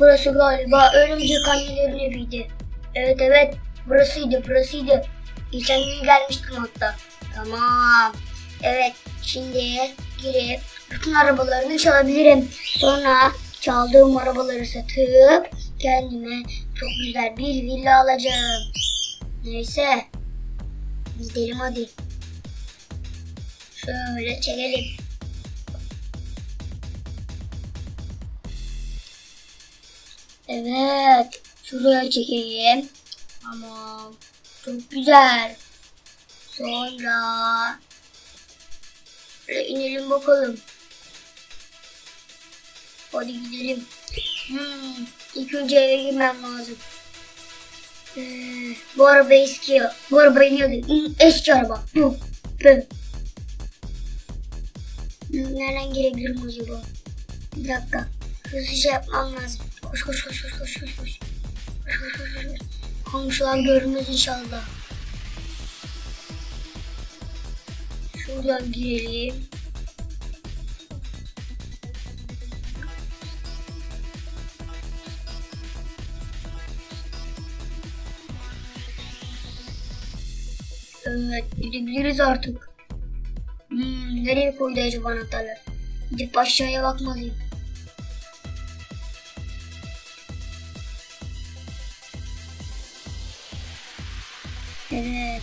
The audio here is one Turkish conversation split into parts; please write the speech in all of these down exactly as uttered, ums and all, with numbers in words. Burası galiba örümcek annelerin eviydi. Evet evet, burasıydı burasıydı. Geçen gün gelmiştim hatta. Tamam. Evet, şimdi girip bütün arabalarını çalabilirim. Sonra çaldığım arabaları satıp kendime çok güzel bir villa alacağım. Neyse, gidelim hadi. Şöyle çekelim. Evet, şuraya çekeyim. Tamam, çok güzel. Sonra inelim bakalım. Hadi gidelim. Hmm, ilk önce eve girmem lazım. Ee, bu araba eski. Bu araba iniyordu. Eski araba. Bu. Bu. Nereden girebilirim acaba? Bir dakika. Hızlıca yapmam lazım. Koş koş koş koş koş koş koş. Koş koş koş koş. Komşular görmez inşallah. Şuradan girelim. Evet, gidebiliriz artık. Hmm, nereye koydu acaba anahtarlar? Gidip aşağıya bakmalıyım. Evet.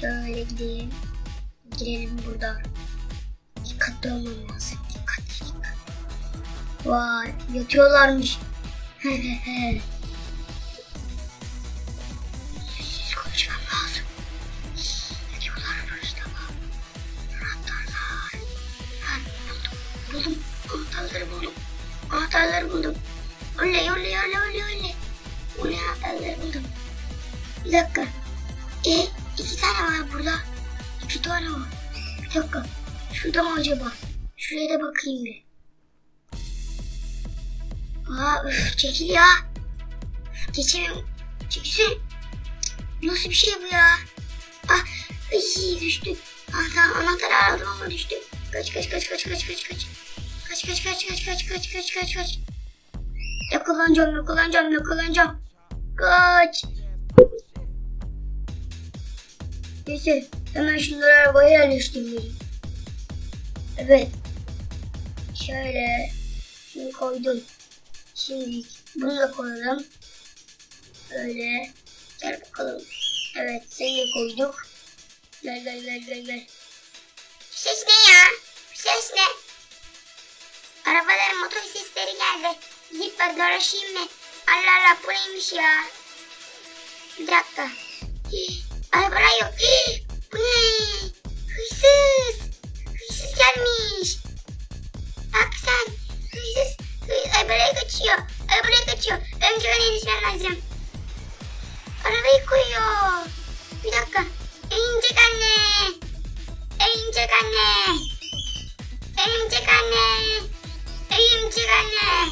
Şöyle gideyim. Girelim burada. Dikkatli olmam lazım. Dikkatli dikkat. Vay, yatıyorlarmış. Hehehe. Sessiz konuşmam lazım. Yatıyorlarmış, tamam. Anahtarlar. Ha, buldum. Buldum. Anahtarları buldum. Anahtarları buldum. Oley oley oley oley oley. Oley, anahtarları buldum. Bir dakika. E, iki tane var burada. Şu tane var. Bir dakika. Şurada mı acaba? Şuraya da bakayım bir. Aa, öf, çekil ya. Geçemiyorum. Çekilsene. Nasıl bir şey bu ya? Ah, iyi düştü. Anahtar, anahtarı aradım ama düştü. Kaç kaç kaç kaç kaç kaç kaç. Kaç kaç kaç kaç kaç kaç kaç kaç kaç. Yakalanacağım yakalanacağım yakalanacağım. Kaç. Neyse, hemen şunları arabaya yerleştireyim. Evet. Şöyle. Şunu koydum. Şimdi bunu da koyalım. Böyle. Gel bakalım. Evet, seni de koyduk. Gel gel gel gel gel. Bu ses ne ya? Bu ses ne? Arabaların motor sesleri geldi. Gidip bak dolaşayım mı? Allah Allah, bu neymiş ya? Bir dakika. Arabalar yok. Bu ne? Hırsız. Hırsız gelmiş. Bak sen. Hırsız. Hırsız. Arabalar kaçıyor. Arabalar kaçıyor. Önce öne erişmem lazım. Arabayı koyuyor. Bir dakika. Örümcek anne. Örümcek anne. Örümcek anne. Örümcek anne.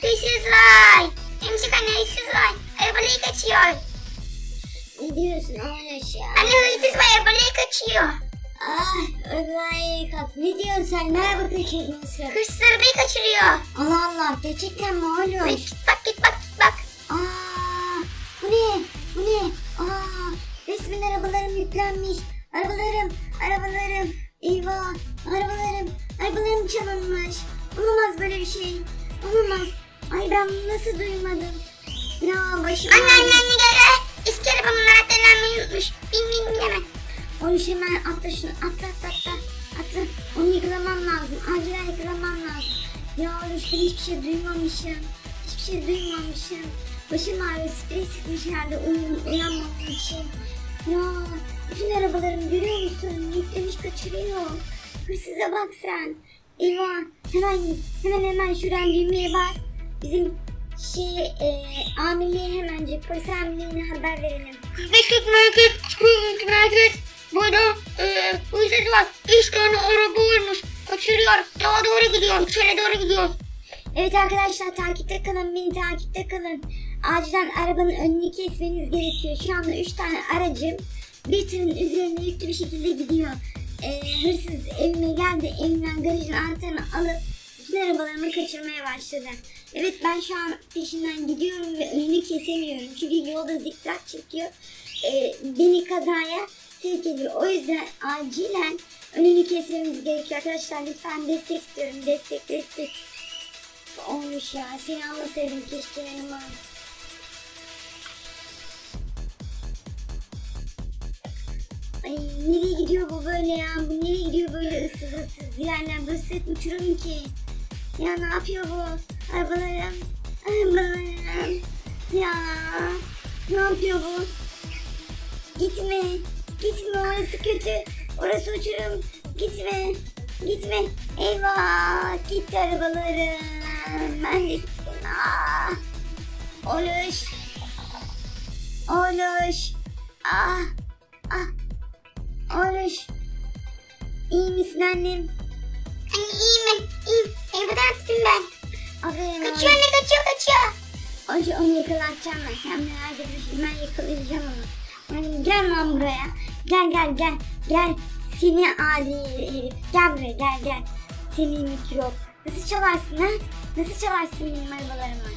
Hırsız var. Örümcek anne hırsız var. Arabalar kaçıyor. Ne diyorsun Ayşe? Anne hırsız var, arabayı kaçıyor. Ah, arabayı kaç. Ne diyorsun sen? Nerede kaçırdın sen? Hırsız arabayı kaçırıyor. Allah Allah, gerçekten mi oluyor? Git bak git bak git bak. Aa, bu ne? Bu ne? Aa, resmen arabalarım yüklenmiş. Arabalarım, arabalarım. Eyvah, arabalarım, arabalarım çalınmış. Olamaz böyle bir şey. Olamaz. Ay, ben nasıl duymadım? Ya başım. Anne anne anne gel. Eski arabamın anahtarlarını unutmuş. Bin bin bin hemen. Onu hemen atla şunu. Atla atla atla. Atla. Onu yıkılamam lazım. Acilen yıkılamam lazım. Ya Oluş, ben hiçbir şey duymamışım. Hiçbir şey duymamışım. Başım ağrıyor. Sprey sıkmış herhalde. Uyanmamam için. Ya bütün arabalarımı görüyor musun? Yüklemiş kaçırıyor. Hırsıza bak sen. Eyvah. Hemen hemen hemen şuradan düğmeye bas. Bizim şey, e, amirliğe hemen polis amirliğine haber verelim. Kırk beş kırk merkez, kırk beş merkez. Burada e, hırsız var. üç tane araba varmış. Kaçırıyor. Daha doğru gidiyor. Şöyle doğru gidiyor. Evet arkadaşlar, takipte kalın. Beni takipte kalın. Acilen arabanın önünü kesmeniz gerekiyor. Şu anda üç tane aracım bir tırın üzerine yüklü bir şekilde gidiyor. E, hırsız evime geldi. Evimden garajın anahtarını alıp bütün arabalarımı kaçırmaya başladı. Evet, ben şu an peşinden gidiyorum ve önünü kesemiyorum. Çünkü yolda zikzak çekiyor. Ee, beni kazaya sevk ediyor. O yüzden acilen önünü kesmemiz gerekiyor. Arkadaşlar lütfen destek istiyorum. Destek destek. Olmuş ya. Seni anlasaydım keşke yanıma. Ay, nereye gidiyor bu böyle ya? Bu nereye gidiyor böyle ıssız ıssız? Yani böyle set uçurum ki. Ya ne yapıyor bu? Arabalarım. Arabalarım. Ya. Ne yapıyor bu? Gitme. Gitme, orası kötü. Orası uçurum. Gitme. Gitme. Eyvah. Gitti arabalarım. Ben de gittim. Ah. Oluş. Oluş. Ah. Ah. Oluş, iyi misin annem? Anne iyiyim, iyiyim. Evden attım ben. Aferin. Kaçıyor anne, kaçıyor, kaçıyor. Oluş, onu yakalatacağım ben. Sen merak etmişsin, ben yakalayacağım onu. Yani gel lan buraya. Gel, gel, gel. Gel, seni adi herif. Gel buraya, gel, gel. Seni mikrop. Nasıl çalarsın ha? Nasıl çalarsın benim arabalarımı?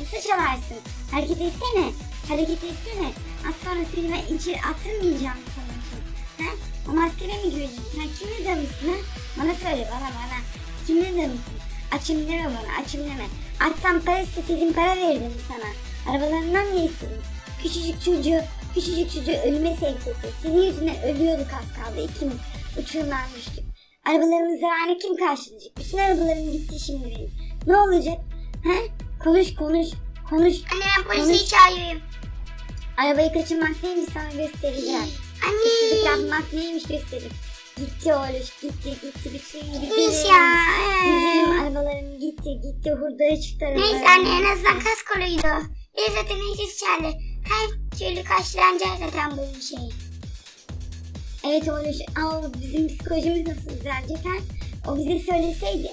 Nasıl çalarsın? Hareket etsene. Hareket etsene. Az sonra seni ben içeri attırmayacağım sanırsın. Ha? O maskele mi güveniyorsun? Sen kimle damısın ha? Bana söyle, bana bana. Kimle damısın? Açım deme bana, açım deme. Açsam para istedim, para verdim sana. Arabalarından ne istedim? Küçücük çocuğu, küçücük çocuğu ölüme sevk etti. Senin yüzünden ölüyorduk az kaldı ikimiz. Uçurumdan düştük. Arabalarımız zararını kim karşılayacak? Bütün arabalarım gitti şimdi benim. Ne olacak? Ha? Konuş, konuş, konuş. Anne ben polisi çağırıyorum. Arabayı kaçırmak neymiş sana göstereceğim. Kişilik yapmak neymiş göstereyim. Gitti Oluş, gitti gitti bütün güzelim. Güzelim arabalarım gitti gitti, hurdaya çıktı arabalarım. Neyse anne, en azından kas koluydu. Bir zaten neyse içeride. Her türlü karşılanacak zaten bu şey. Evet Oluş, al bizim psikolojimiz nasıl düzelecek ha? O bize söyleseydi.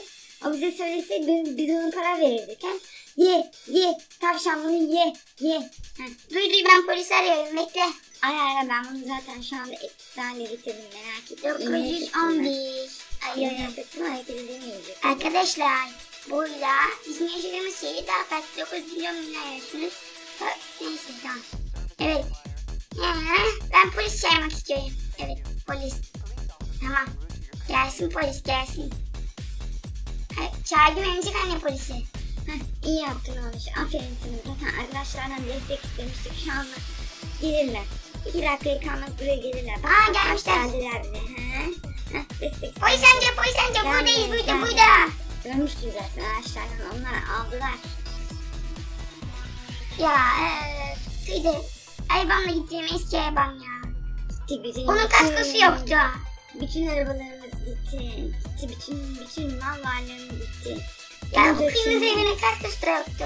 O bize söyleseydi biz, biz onun para verirdik ha? Ye ye tavşan bunu ye ye. Ha. Duyduy ben polisi arıyorum, bekle. Ay ara, ben bunu zaten şu anda etkisi haline getirdim, merak ettim. dokuz yüz on bir. Arkadaşlar boyla bizim yaşadığımız şeyi daha farklı dokuz milyon milyon arıyorsunuz. Neyse tamam. Evet. Ben polis çağırmak istiyorum. Evet polis. Tamam. Gelsin polis, gelsin. Çağırdım önce anne polisi. Heh, iyi yaptın olmuş. Aferin sana. Zaten arkadaşlardan destek istemiştik, şu anda gelirler. İki dakikaya kalmaz buraya gelirler. Bak, aa gelmişler. Geldiler bile. He. Heh, destek. Polis amca, polis amca buradayız, burada burada. Görmüştüm zaten arkadaşlardan, onlar aldılar. Ya eee kıydı. Arabamla gittiğim eski arabam ya. Gitti güzelim. Onun kaskosu yoktu. Bütün arabalarımız gitti. Gitti bütün bütün mal varlığımız gitti. Ya bu kırmızı evine kaç kaskı yoktu.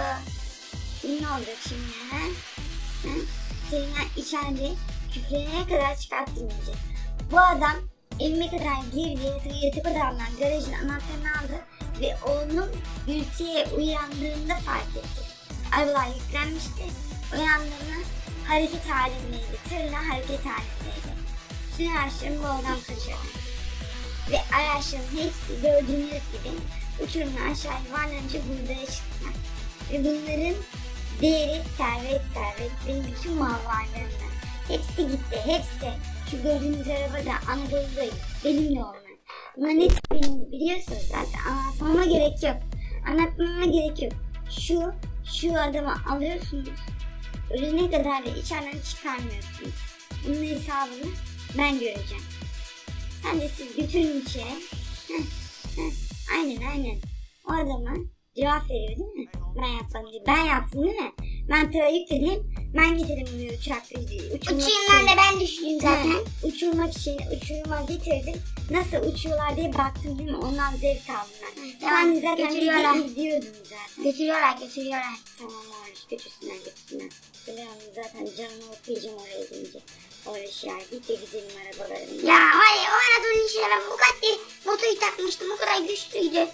Ne olacak şimdi ha? Ha? Seni içeride küfrene kadar çıkarttım önce. Bu adam evime kadar girdi, yatıp adamdan garajın anahtarını aldı ve onun ülkeye uyandığında fark etti. Arabalar yüklenmişti, uyandığında hareket halindeydi, tırla hareket halindeydi. Tüm araçlarını bu adam kaçırdı. Ve araçların hepsi gördüğünüz gibi uçurumdan aşağı yuvarlanınca buradaya çıktılar. Ve bunların değeri servet servet, benim bütün mal varlığımdan. Hepsi gitti, hepsi. Şu gördüğünüz araba da Anadolu'da benimle olan. Bunların hepsi benim, biliyorsunuz zaten. Anlatmama gerek yok. Anlatmama gerek yok. Şu, şu adamı alıyorsunuz. Ölene kadar da içeriden çıkarmıyorsunuz. Bunun hesabını ben göreceğim. Sen de siz götürün içeri. Heh, heh. Aynen aynen. O adama cevap veriyor değil mi? Ben yapmadım diye. Ben yaptım değil mi? Ben tıra yükledim. Ben getirdim bunu uçakla. Uçurumdan da ben düştüm zaten. Ben uçurmak için uçuruma getirdim. Nasıl uçuyorlar diye baktım değil mi? Ondan zevk aldım ben. Ben zaten videoyu izliyordum zaten. Götürüyorlar, götürüyorlar. Tamam Oluş, götürsünler, götürsünler. Biliyorum zaten canımı okuyacağım oraya gidince. Oluş ya, git de gidelim arabalarına. Ya hayır, o Anadolu'nun içine ben bu kadar motoyu takmıştım. O kadar güçlüydü.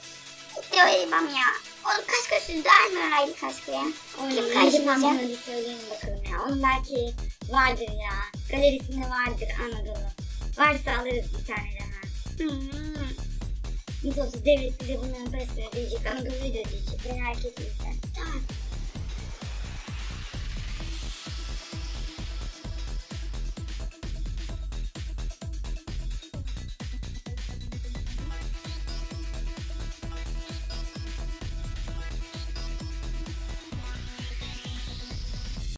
Gitti o elbam ya. Oğlum kaskosuz daha mı öğrendin kaskoya? Kim karşılayacak? Onu bir söyleyin bakalım ya. Onun belki vardır ya. Galerisinde vardır Anadolu. Varsa alırız bir tane daha. Hmm. Nasıl olsa devlet bize bunların parasını ödeyecek, anadolu ödeyecek ve herkes insan. Tamam.